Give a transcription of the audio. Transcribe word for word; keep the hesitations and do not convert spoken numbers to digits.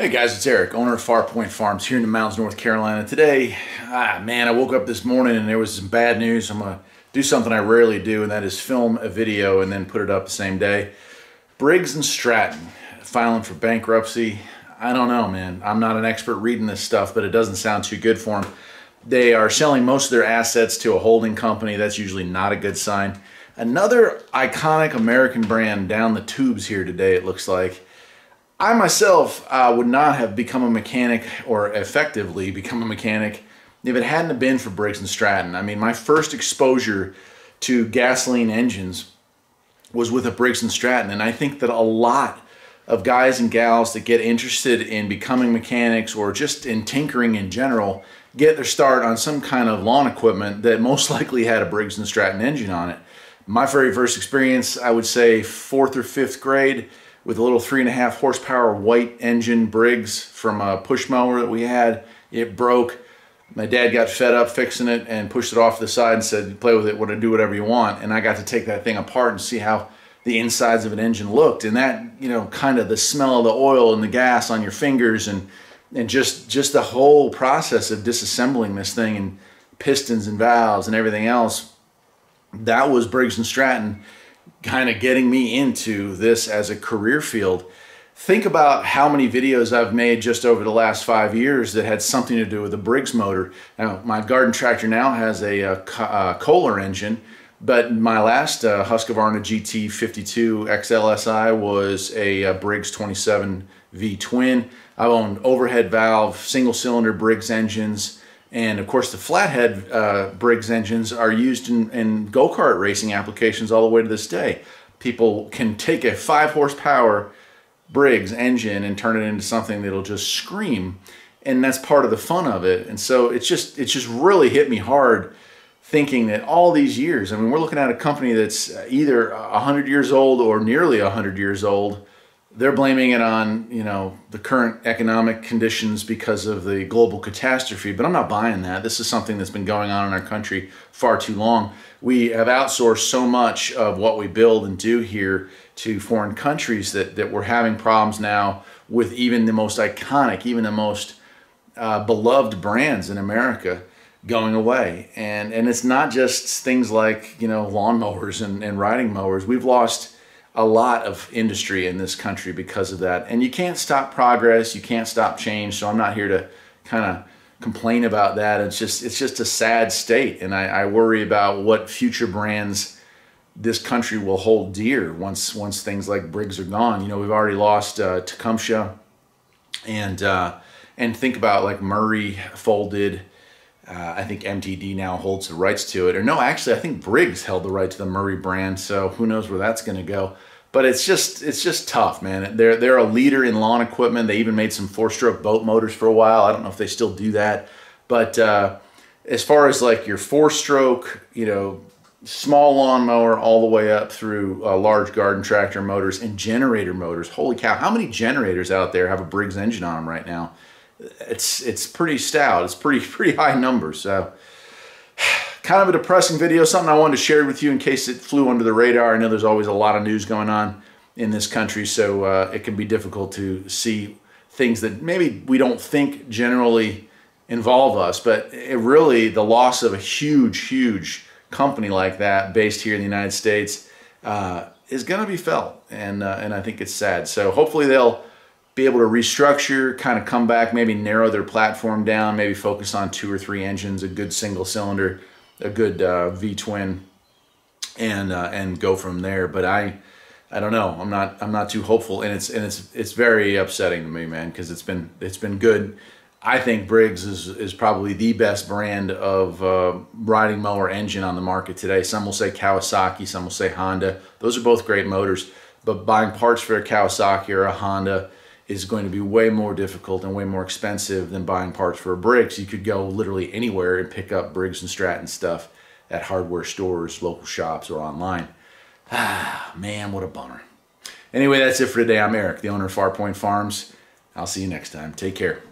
Hey guys, it's Eric, owner of Farpoint Farms here in the mountains, North Carolina. Today, ah man, I woke up this morning and there was some bad news. I'm gonna do something I rarely do, and that is film a video and then put it up the same day. Briggs and Stratton filing for bankruptcy. I don't know, man. I'm not an expert reading this stuff, but it doesn't sound too good for them. They are selling most of their assets to a holding company. That's usually not a good sign. Another iconic American brand down the tubes here today, it looks like. I myself uh, would not have become a mechanic or effectively become a mechanic if it hadn't have been for Briggs and Stratton. I mean, my first exposure to gasoline engines was with a Briggs and Stratton, and I think that a lot of guys and gals that get interested in becoming mechanics or just in tinkering in general get their start on some kind of lawn equipment that most likely had a Briggs and Stratton engine on it. My very first experience, I would say fourth or fifth grade, with a little three and a half horsepower white engine Briggs from a push mower that we had. It broke. My dad got fed up fixing it and pushed it off to the side and said, play with it, want to do whatever you want. And I got to take that thing apart and see how the insides of an engine looked. And that, you know, kind of the smell of the oil and the gas on your fingers and, and just, just the whole process of disassembling this thing and pistons and valves and everything else. That was Briggs and Stratton kind of getting me into this as a career field. Think about how many videos I've made just over the last five years that had something to do with a Briggs motor. Now, my garden tractor now has a, a, a Kohler engine, but my last uh, Husqvarna G T fifty-two X L S I was a, a Briggs twenty-seven V twin. I've owned overhead valve, single cylinder Briggs engines, and of course the flathead uh, Briggs engines are used in, in go-kart racing applications all the way to this day. People can take a five horsepower Briggs engine and turn it into something that'll just scream, and that's part of the fun of it. And so it's just, it's just really hit me hard thinking that all these years, I mean, we're looking at a company that's either one hundred years old or nearly one hundred years old. They're blaming it on, you know, the current economic conditions because of the global catastrophe, but I'm not buying that. This is something that's been going on in our country far too long. We have outsourced so much of what we build and do here to foreign countries that, that we're having problems now with even the most iconic, even the most uh, beloved brands in America going away. And, and it's not just things like, you know, lawnmowers and, and riding mowers. We've lost a lot of industry in this country because of that. And you can't stop progress, you can't stop change, so I'm not here to kind of complain about that. It's just, it's just a sad state, and I, I worry about what future brands this country will hold dear once, once things like Briggs are gone. You know, we've already lost uh, Tecumseh, and, uh, and think about like Murray folded. Uh, I think M T D now holds the rights to it. Or no, actually, I think Briggs held the right to the Murray brand, so who knows where that's going to go. But it's just, it's just tough, man. They're, they're a leader in lawn equipment. They even made some four-stroke boat motors for a while. I don't know if they still do that. But uh, as far as like your four-stroke, you know, small lawnmower all the way up through uh, large garden tractor motors and generator motors, holy cow, how many generators out there have a Briggs engine on them right now? It's it's pretty stout. It's pretty pretty high numbers. So kind of a depressing video, something I wanted to share with you in case it flew under the radar. I know there's always a lot of news going on in this country, so uh, it can be difficult to see things that maybe we don't think generally involve us, but it really, the loss of a huge, huge company like that based here in the United States uh, is going to be felt, and, uh, and I think it's sad. So hopefully they'll be able to restructure, kind of come back, maybe narrow their platform down, maybe focus on two or three engines, a good single cylinder, a good uh, V-twin, and uh, and go from there. But I, I don't know. I'm not I'm not too hopeful, and it's and it's it's very upsetting to me, man, because it's been it's been good. I think Briggs is is probably the best brand of uh, riding mower engine on the market today. Some will say Kawasaki, some will say Honda. Those are both great motors, but buying parts for a Kawasaki or a Honda is going to be way more difficult and way more expensive than buying parts for a Briggs. You could go literally anywhere and pick up Briggs and Stratton stuff at hardware stores, local shops, or online. Ah, man, what a bummer. Anyway, that's it for today. I'm Eric, the owner of Farpoint Farms. I'll see you next time. Take care.